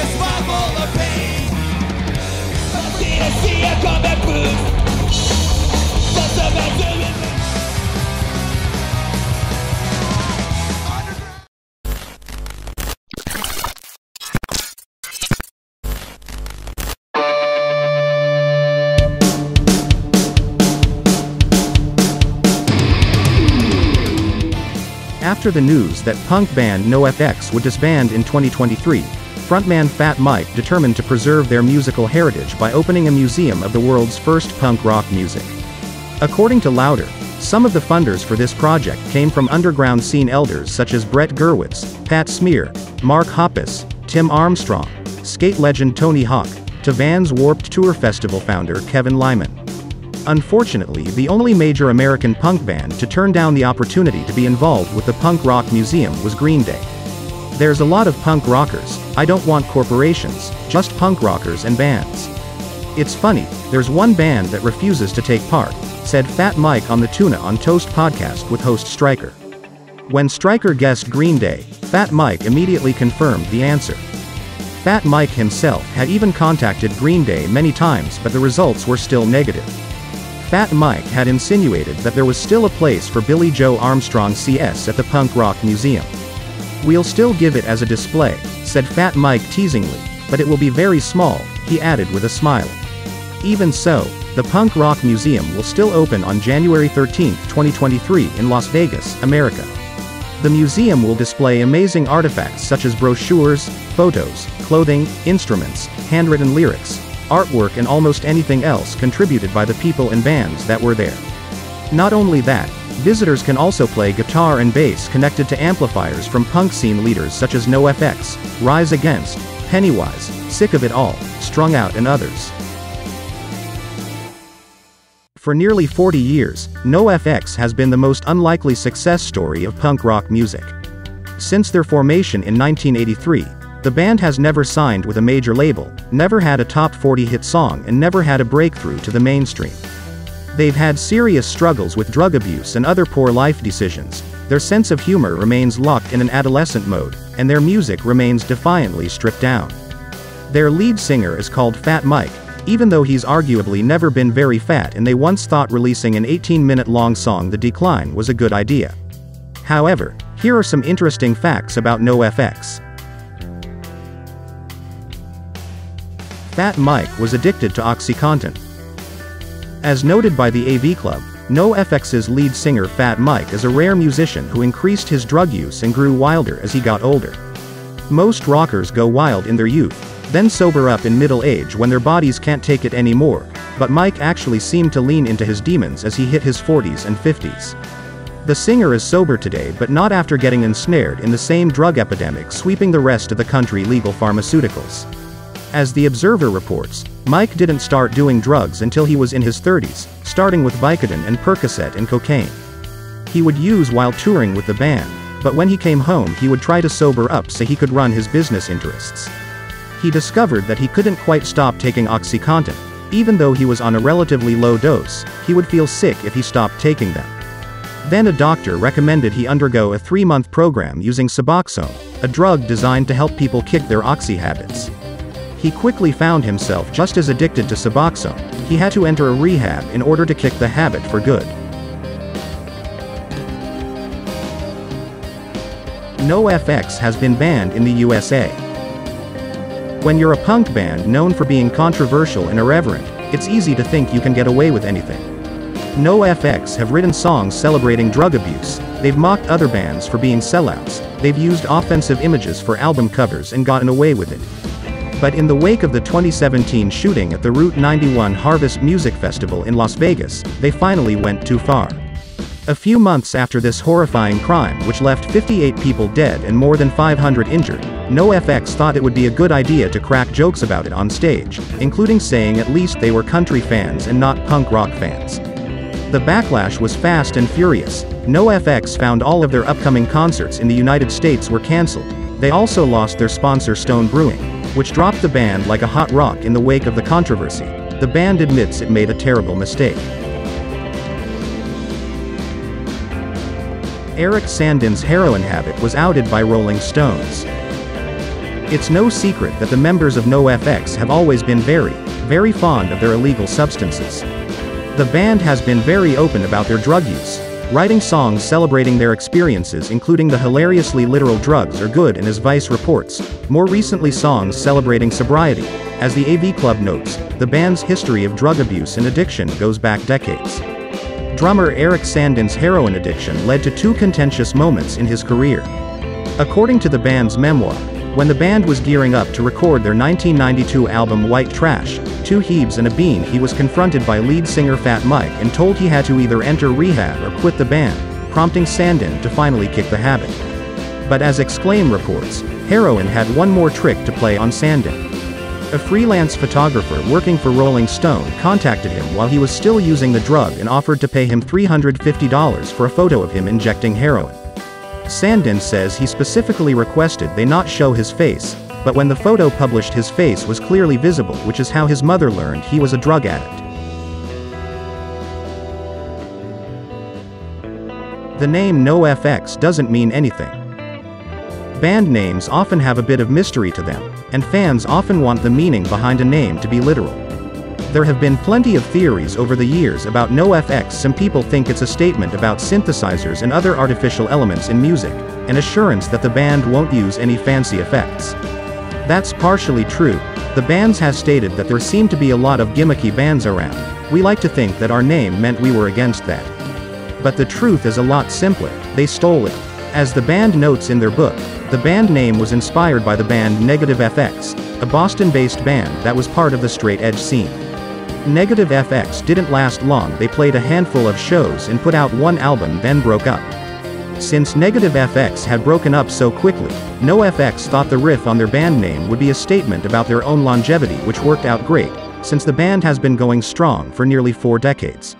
a smile full of pain. I'm gonna see a combat booth. That's a massive. After the news that punk band NOFX would disband in 2023, frontman Fat Mike determined to preserve their musical heritage by opening a museum of the world's first punk rock music. According to Louder, some of the funders for this project came from underground scene elders such as Brett Guerwitz, Pat Smear, Mark Hoppus, Tim Armstrong, skate legend Tony Hawk, to Vans Warped Tour festival founder Kevin Lyman. Unfortunately, the only major American punk band to turn down the opportunity to be involved with the Punk Rock Museum was Green Day. There's a lot of punk rockers, I don't want corporations, just punk rockers and bands. It's funny, there's one band that refuses to take part, said Fat Mike on the Tuna on Toast podcast with host Stryker. When Stryker guessed Green Day, Fat Mike immediately confirmed the answer. Fat Mike himself had even contacted Green Day many times, but the results were still negative. Fat Mike had insinuated that there was still a place for Billie Joe Armstrong CS at the Punk Rock Museum. We'll still give it as a display, said Fat Mike teasingly, but it will be very small, he added with a smile. Even so, the Punk Rock Museum will still open on January 13, 2023 in Las Vegas, America. The museum will display amazing artifacts such as brochures, photos, clothing, instruments, handwritten lyrics, artwork and almost anything else contributed by the people and bands that were there. Not only that, visitors can also play guitar and bass connected to amplifiers from punk scene leaders such as NOFX, Rise Against, Pennywise, Sick of It All, Strung Out and others. For nearly 40 years, NOFX has been the most unlikely success story of punk rock music. Since their formation in 1983, the band has never signed with a major label, never had a top 40 hit song and never had a breakthrough to the mainstream. They've had serious struggles with drug abuse and other poor life decisions, their sense of humor remains locked in an adolescent mode, and their music remains defiantly stripped down. Their lead singer is called Fat Mike, even though he's arguably never been very fat, and they once thought releasing an 18-minute long song The Decline was a good idea. However, here are some interesting facts about NOFX. Fat Mike was addicted to OxyContin. As noted by the AV Club, NOFX's lead singer Fat Mike is a rare musician who increased his drug use and grew wilder as he got older. Most rockers go wild in their youth, then sober up in middle age when their bodies can't take it anymore, but Mike actually seemed to lean into his demons as he hit his 40s and 50s. The singer is sober today, but not after getting ensnared in the same drug epidemic sweeping the rest of the country: legal pharmaceuticals. As The Observer reports, Mike didn't start doing drugs until he was in his 30s, starting with Vicodin and Percocet and cocaine. He would use while touring with the band, but when he came home he would try to sober up so he could run his business interests. He discovered that he couldn't quite stop taking OxyContin. Even though he was on a relatively low dose, he would feel sick if he stopped taking them. Then a doctor recommended he undergo a 3-month program using Suboxone, a drug designed to help people kick their oxy habits. He quickly found himself just as addicted to Suboxone. He had to enter a rehab in order to kick the habit for good. NOFX has been banned in the USA. When you're a punk band known for being controversial and irreverent, it's easy to think you can get away with anything. NOFX have written songs celebrating drug abuse, they've mocked other bands for being sellouts, they've used offensive images for album covers and gotten away with it. But in the wake of the 2017 shooting at the Route 91 Harvest Music Festival in Las Vegas, they finally went too far. A few months after this horrifying crime, which left 58 people dead and more than 500 injured, NOFX thought it would be a good idea to crack jokes about it on stage, including saying at least they were country fans and not punk rock fans. The backlash was fast and furious. NOFX found all of their upcoming concerts in the United States were cancelled. They also lost their sponsor Stone Brewing, which dropped the band like a hot rock in the wake of the controversy. The band admits it made a terrible mistake. Eric Sandin's heroin habit was outed by Rolling Stones. It's no secret that the members of NOFX have always been very, very fond of their illegal substances. The band has been very open about their drug use, writing songs celebrating their experiences, including the hilariously literal "drugs are good" and "as Vice reports," more recently songs celebrating sobriety. As the AV Club notes, the band's history of drug abuse and addiction goes back decades. Drummer Eric Sandin's heroin addiction led to two contentious moments in his career. According to the band's memoir, when the band was gearing up to record their 1992 album White Trash, Two Heebs and a Bean, he was confronted by lead singer Fat Mike and told he had to either enter rehab or quit the band, prompting Sandin to finally kick the habit. But as Exclaim reports, heroin had one more trick to play on Sandin. A freelance photographer working for Rolling Stone contacted him while he was still using the drug and offered to pay him $350 for a photo of him injecting heroin. Sandin says he specifically requested they not show his face, but when the photo published, his face was clearly visible, which is how his mother learned he was a drug addict. The name NOFX doesn't mean anything. Band names often have a bit of mystery to them, and fans often want the meaning behind a name to be literal. There have been plenty of theories over the years about NOFX. Some people think it's a statement about synthesizers and other artificial elements in music, an assurance that the band won't use any fancy effects. That's partially true. The band has stated that there seem to be a lot of gimmicky bands around. We like to think that our name meant we were against that. But the truth is a lot simpler. They stole it. As the band notes in their book, the band name was inspired by the band Negative FX, a Boston-based band that was part of the straight-edge scene. Negative FX didn't last long. They played a handful of shows and put out one album, then broke up. Since Negative FX had broken up so quickly, NOFX thought the riff on their band name would be a statement about their own longevity, which worked out great, since the band has been going strong for nearly 4 decades.